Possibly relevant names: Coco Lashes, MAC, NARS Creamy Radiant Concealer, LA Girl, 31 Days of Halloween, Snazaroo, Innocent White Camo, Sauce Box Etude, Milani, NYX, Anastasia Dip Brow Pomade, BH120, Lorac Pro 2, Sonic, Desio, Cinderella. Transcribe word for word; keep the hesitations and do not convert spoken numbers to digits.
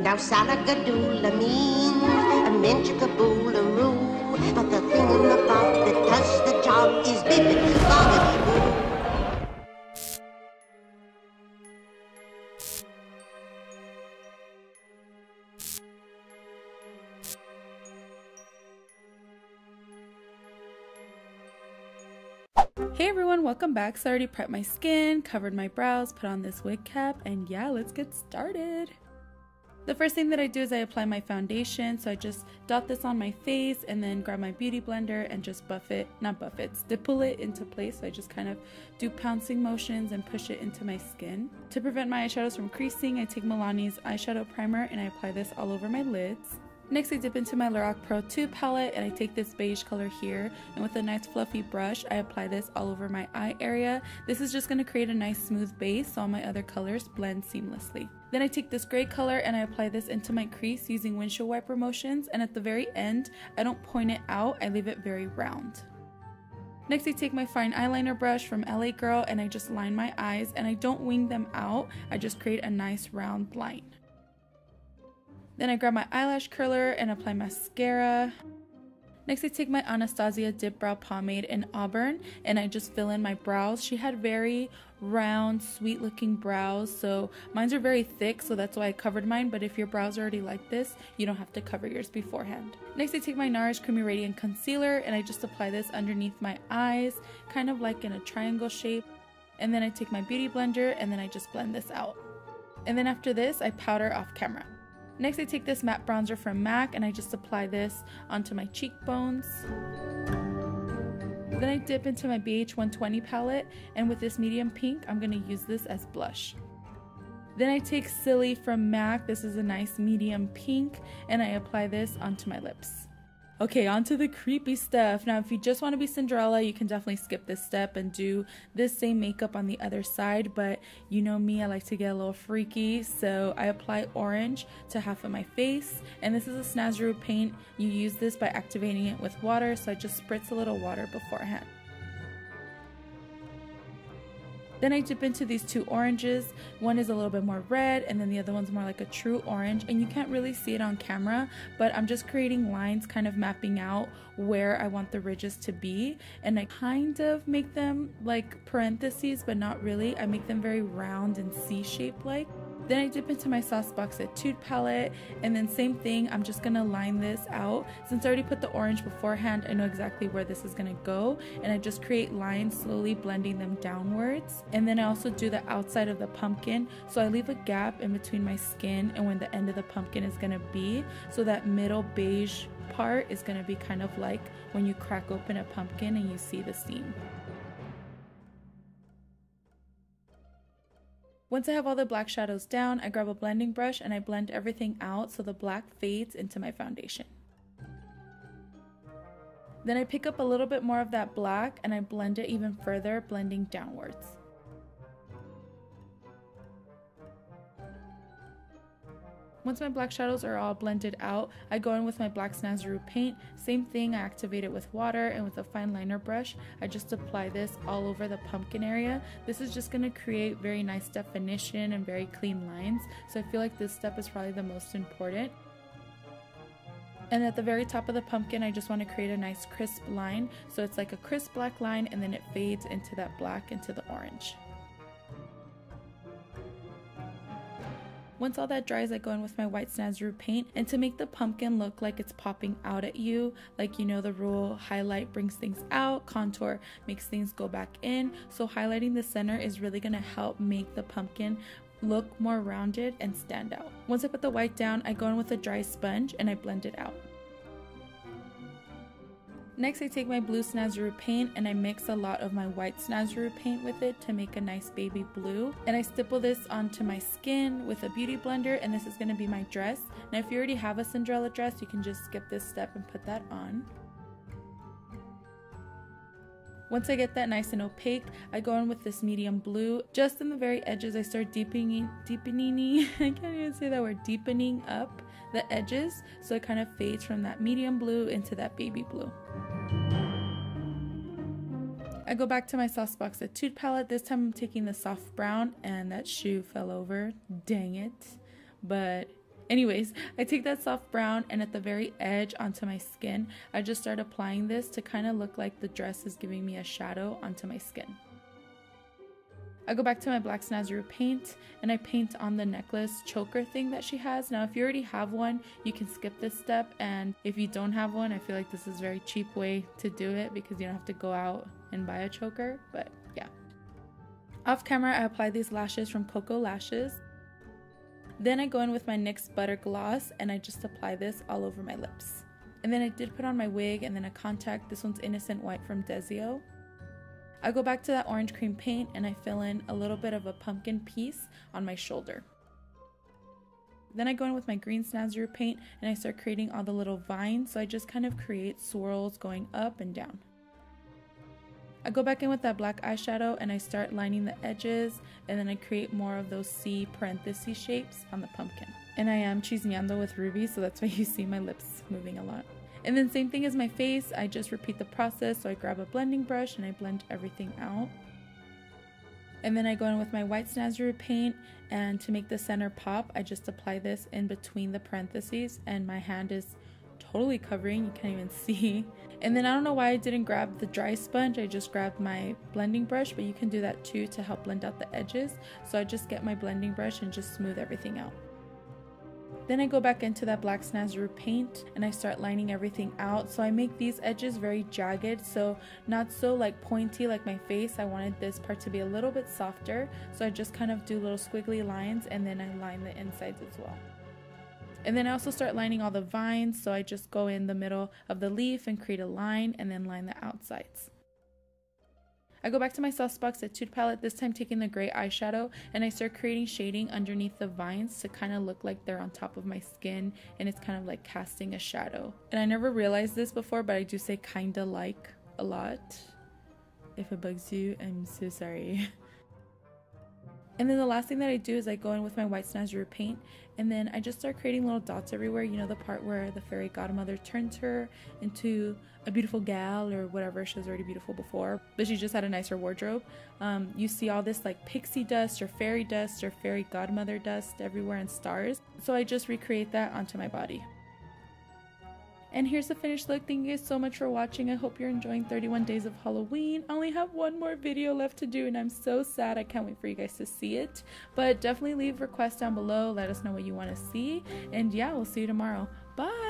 Now salagadoolameen, a menchikaboolaroo, but the thing about that does the job is bibbit bobbity. Hey everyone, welcome back. So I already prepped my skin, covered my brows, put on this wig cap, and yeah, let's get started. The first thing that I do is I apply my foundation. So I just dot this on my face and then grab my beauty blender and just buff it, not buff it, stipple it into place. So I just kind of do pouncing motions and push it into my skin. To prevent my eyeshadows from creasing, I take Milani's eyeshadow primer and I apply this all over my lids. Next, I dip into my Lorac Pro two palette and I take this beige color here, and with a nice fluffy brush, I apply this all over my eye area. This is just going to create a nice smooth base so all my other colors blend seamlessly. Then I take this gray color and I apply this into my crease using windshield wiper motions, and at the very end, I don't point it out, I leave it very round. Next, I take my fine eyeliner brush from L A Girl and I just line my eyes, and I don't wing them out, I just create a nice round line. Then I grab my eyelash curler and apply mascara. Next, I take my Anastasia Dip Brow Pomade in Auburn and I just fill in my brows. She had very round, sweet looking brows, so mine are very thick, so that's why I covered mine, but if your brows are already like this, you don't have to cover yours beforehand. Next, I take my NARS Creamy Radiant Concealer and I just apply this underneath my eyes, kind of like in a triangle shape. And then I take my beauty blender and then I just blend this out. And then after this, I powder off camera. Next, I take this matte bronzer from MAC and I just apply this onto my cheekbones. Then I dip into my B H one twenty palette, and with this medium pink, I'm going to use this as blush. Then I take Silly from MAC, this is a nice medium pink, and I apply this onto my lips. Okay, on to the creepy stuff. Now, if you just want to be Cinderella, you can definitely skip this step and do this same makeup on the other side, but you know me, I like to get a little freaky, so I apply orange to half of my face, and this is a Snazaroo paint. You use this by activating it with water, so I just spritz a little water beforehand. Then I dip into these two oranges. One is a little bit more red, and then the other one's more like a true orange, and you can't really see it on camera, but I'm just creating lines, kind of mapping out where I want the ridges to be, and I kind of make them like parentheses, but not really. I make them very round and C-shaped like. Then I dip into my Sauce Box Etude palette, and then same thing, I'm just gonna line this out. Since I already put the orange beforehand, I know exactly where this is gonna go, and I just create lines, slowly blending them downwards. And then I also do the outside of the pumpkin, so I leave a gap in between my skin and when the end of the pumpkin is gonna be, so that middle beige part is gonna be kind of like when you crack open a pumpkin and you see the seam. Once I have all the black shadows down, I grab a blending brush and I blend everything out so the black fades into my foundation. Then I pick up a little bit more of that black and I blend it even further, blending downwards. Once my black shadows are all blended out, I go in with my black Snazaroo paint. Same thing, I activate it with water, and with a fine liner brush, I just apply this all over the pumpkin area. This is just going to create very nice definition and very clean lines, so I feel like this step is probably the most important. And at the very top of the pumpkin, I just want to create a nice crisp line, so it's like a crisp black line, and then it fades into that black, into the orange. Once all that dries, I go in with my white Snazaroo paint, and to make the pumpkin look like it's popping out at you, like you know the rule, highlight brings things out, contour makes things go back in, so highlighting the center is really going to help make the pumpkin look more rounded and stand out. Once I put the white down, I go in with a dry sponge and I blend it out. Next, I take my blue Snazaroo paint and I mix a lot of my white Snazaroo paint with it to make a nice baby blue. And I stipple this onto my skin with a beauty blender, and this is going to be my dress. Now, if you already have a Cinderella dress, you can just skip this step and put that on. Once I get that nice and opaque, I go in with this medium blue. Just in the very edges, I start deepening, deepening, I can't even say that word, deepening up the edges, so it kind of fades from that medium blue into that baby blue. I go back to my Sauce Box Etude palette. This time I'm taking the soft brown, and that shoe fell over, dang it. But Anyways, I take that soft brown and at the very edge onto my skin, I just start applying this to kind of look like the dress is giving me a shadow onto my skin. I go back to my black Snazaroo paint and I paint on the necklace choker thing that she has. Now if you already have one, you can skip this step, and if you don't have one, I feel like this is a very cheap way to do it because you don't have to go out and buy a choker, but yeah. Off camera, I apply these lashes from Coco Lashes. Then I go in with my NYX Butter Gloss and I just apply this all over my lips. And then I did put on my wig and then a contact. This one's Innocent White from Desio. I go back to that orange cream paint and I fill in a little bit of a pumpkin piece on my shoulder. Then I go in with my green Snazaroo paint and I start creating all the little vines, so I just kind of create swirls going up and down. I go back in with that black eyeshadow and I start lining the edges, and then I create more of those C parenthesis shapes on the pumpkin. And I am chismeando with Ruby, so that's why you see my lips moving a lot. And then same thing as my face, I just repeat the process, so I grab a blending brush and I blend everything out. And then I go in with my white Snazaroo paint, and to make the center pop, I just apply this in between the parentheses, and my hand is totally covering, you can't even see. And then I don't know why I didn't grab the dry sponge, I just grabbed my blending brush, but you can do that too to help blend out the edges. So I just get my blending brush and just smooth everything out. Then I go back into that black Snazaroo paint and I start lining everything out. So I make these edges very jagged, so not so like pointy like my face. I wanted this part to be a little bit softer, so I just kind of do little squiggly lines and then I line the insides as well. And then I also start lining all the vines, so I just go in the middle of the leaf and create a line and then line the outsides. I go back to my Sauce Box Etude palette, this time taking the gray eyeshadow, and I start creating shading underneath the vines to kind of look like they're on top of my skin and it's kind of like casting a shadow. And I never realized this before, but I do say kinda like a lot. If it bugs you, I'm so sorry. And then the last thing that I do is I go in with my white Snazaroo paint and then I just start creating little dots everywhere. You know, the part where the fairy godmother turns her into a beautiful gal or whatever. She was already beautiful before, but she just had a nicer wardrobe. Um, you see all this like pixie dust or fairy dust or fairy godmother dust everywhere and stars. So I just recreate that onto my body. And here's the finished look. Thank you guys so much for watching. I hope you're enjoying thirty-one days of Halloween. I only have one more video left to do and I'm so sad. I can't wait for you guys to see it. But definitely leave requests down below. Let us know what you want to see. And yeah, we'll see you tomorrow. Bye!